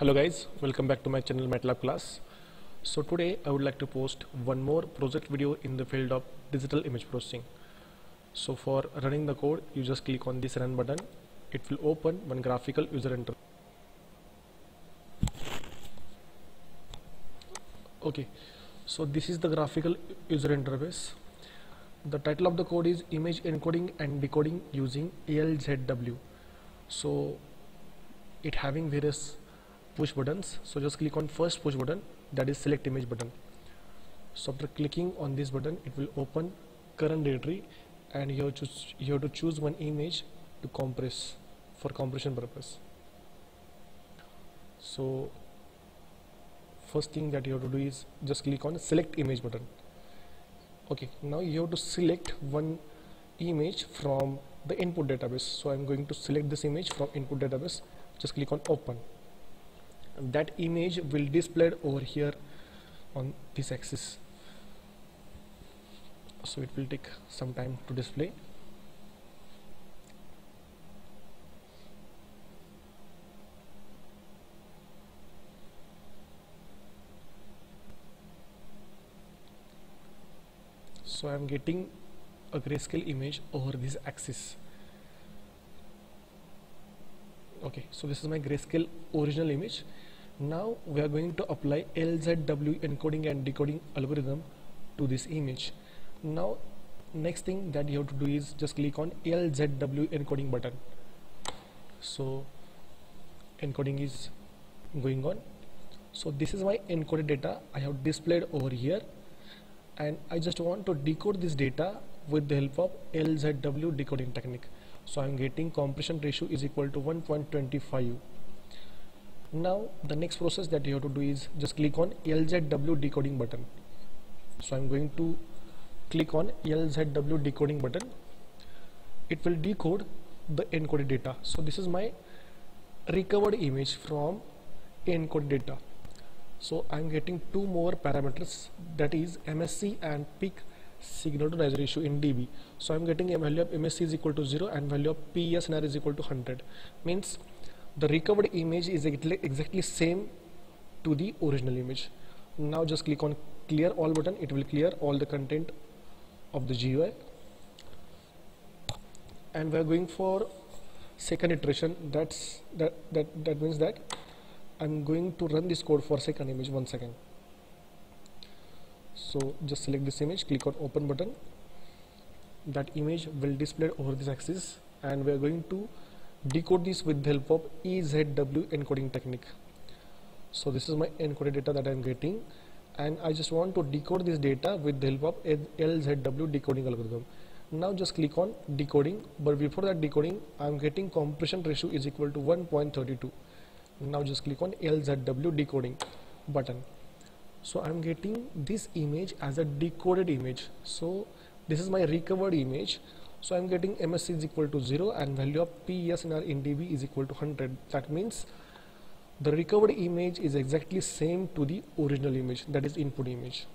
Hello guys, welcome back to my channel MATLAB class. So today I would like to post one more project video in the field of digital image processing. So for running the code, you just click on this run button. It will open one graphical user interface. Okay, so this is the graphical user interface. The title of the code is image encoding and decoding using LZW. So it having various push buttons, so just click on first push button, that is select image button. So after clicking on this button, it will open current directory, and you have to choose one image to compress for compression purpose. So first thing that you have to do is just click on select image button. Okay, now you have to select one image from the input database. So I'm going to select this image from input database. Just click on open. That image will displayed over here on this axis, so it will take some time to display. So I am getting a grayscale image over this axis. Okay, so this is my grayscale original image. Now we are going to apply LZW encoding and decoding algorithm to this image. Now next thing that you have to do is just click on LZW encoding button. So encoding is going on. So this is my encoded data I have displayed over here, and I just want to decode this data with the help of LZW decoding technique. So I am getting compression ratio is equal to 1.25. Now the next process that you have to do is just click on LZW decoding button. So I am going to click on LZW decoding button. It will decode the encoded data. So this is my recovered image from encoded data. So I am getting two more parameters, that is MSE and peak signal to noise ratio in dB. So I am getting a value of MSE is equal to 0 and value of PSNR is equal to 100. Means the recovered image is exactly same to the original image. Now just click on clear all button. It will clear all the content of the GUI, and we are going for second iteration. That means that I am going to run this code for second image. 1 second. So just select this image, click on open button. That image will display over this axis, and we are going to decode this with the help of EZW encoding technique. So this is my encoded data that I am getting, and I just want to decode this data with the help of LZW decoding algorithm. Now just click on decoding, but before that decoding, I am getting compression ratio is equal to 1.32. Now just click on LZW decoding button. So I am getting this image as a decoded image. So this is my recovered image. So I am getting MSE is equal to 0 and value of PSNR in dB is equal to 100. That means the recovered image is exactly same to the original image, that is input image.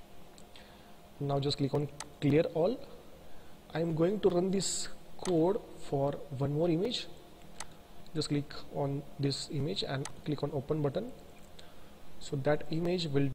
Now just click on clear all. I am going to run this code for one more image. Just click on this image and click on open button. So that image will